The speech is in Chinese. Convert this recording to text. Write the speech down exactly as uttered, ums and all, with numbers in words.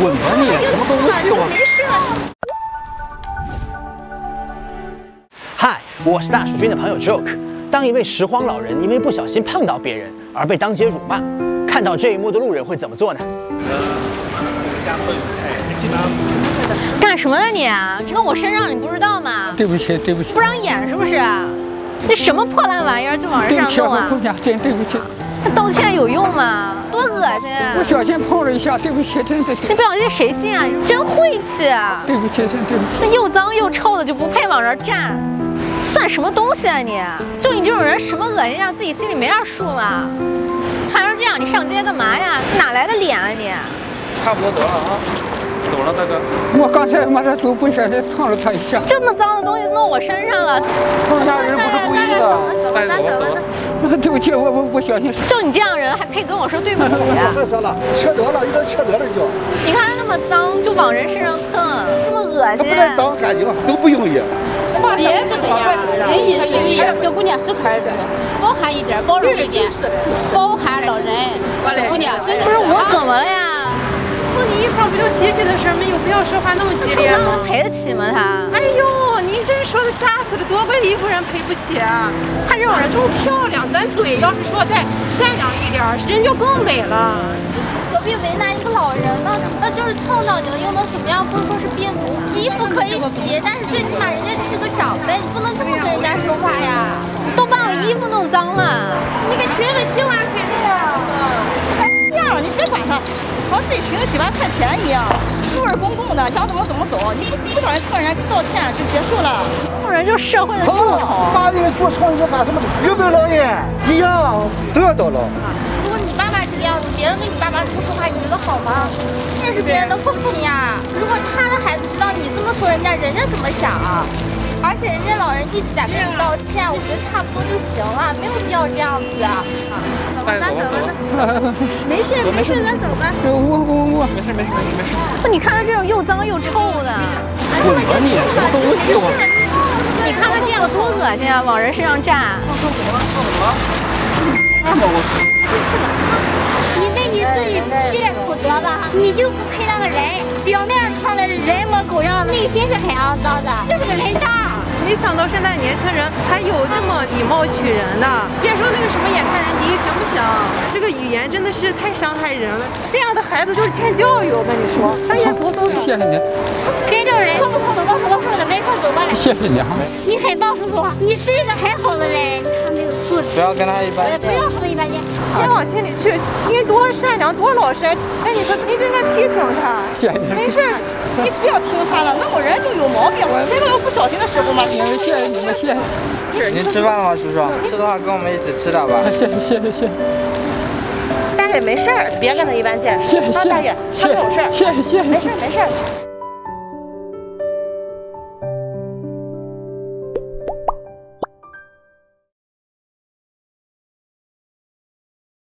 滚吧你！什么东西我？没事。嗨，我是大蜀君的朋友 Joke。当一位拾荒老人因为不小心碰到别人而被当街辱骂，看到这一幕的路人会怎么做呢？干什么呢你？这跟我身上你不知道吗？对不起，对不起。不让演是不是？ 那什么破烂玩意儿就往人上弄啊！姑娘，真对不起。那道歉有用吗？多恶心！不小心碰了一下，对不起，真的。你不小心谁信啊？你真晦气啊！对不起，真对不起。那又脏又臭的就不配往这儿站，算什么东西啊你？就你这种人，什么恶心啊，自己心里没点数吗？穿成这样，你上街干嘛呀？哪来的脸啊你？差不多得了啊，走了大哥。我刚才往这走不小心烫了他一下。这么脏的东西弄我身上了，碰一下人不是。 那对不起，我我不小心。就你这样人，还配跟我说对不起？别说了，缺德了，有点缺德了就。你看他那么脏，就往人身上蹭，那么恶心。他不但脏干净，都不容易。别这个样，人一是一，小姑娘是快乐，包含一点，包容一点，包含老人。小姑娘真的是。不是我怎么了呀？ 说你一会儿不就洗洗的事儿吗？有必要说话那么激烈吗？赔得起吗他？哎呦，您真说的吓死了，多贵的衣服人赔不起啊！他这种人就是漂亮，咱嘴要是说再善良一点，人就更美了。隔壁为难一个老人呢，那就是蹭到你了，又能怎么样？不是说是病毒，衣服可以洗，但是最起码人家是个长辈，你不能这么跟人家说话呀！都把我衣服弄脏了，你给裙子踢完谁去啊？嗯，你别管他。 好像自己群了几万块钱一样，树是公共的，想怎么怎么走，你不小心蹭人家道歉就结束了。这种人就是社会的蛀虫。妈的，蛀虫你干什么？有没有老人一样得到了。如果你爸爸这个样子，别人跟你爸爸这么说话，你觉得好吗？这是别人的父亲呀。如果他的孩子知道你这么说人家，人家怎么想啊？而且人家老人一直在跟你道歉，我觉得差不多就行了，没有必要这样子啊。 咱走吧，没事没事，咱走吧。我我我，没事没事没事。不，你看他这种又脏又臭的，滚吧你！东西我。你看他这样多恶心啊，往人身上站。上怎么了？上怎么了？那么我。你为你自己吃苦得了，你就不配当个人。表面上穿的人模狗样的，内心是很肮脏的，就是个人渣。 没想到现在年轻人还有这么以貌取人的，别说那个什么眼看人低行不行？这个语言真的是太伤害人了。这样的孩子就是欠教育，我跟你说。哎呀，走走走，谢谢你。跟这种人碰不碰都碰不碰的，没空走过来。谢谢你哈。你很棒，叔叔，你是一个很好的人，他没有素质。不要跟他一般见。不要和他一般见。别往心里去，你多善良，多老实。那你说，你就应该批评他。谢谢你。没事，你不要听他的，弄人就有毛病。谁都有不小心的时候嘛。 谢谢你们，谢谢。您吃饭了吗，叔叔？吃的话跟我们一起吃点吧。谢谢谢谢谢谢。大爷没事儿，别跟他一般见识。谢谢大爷，他没有事儿。谢谢谢谢。没事没事。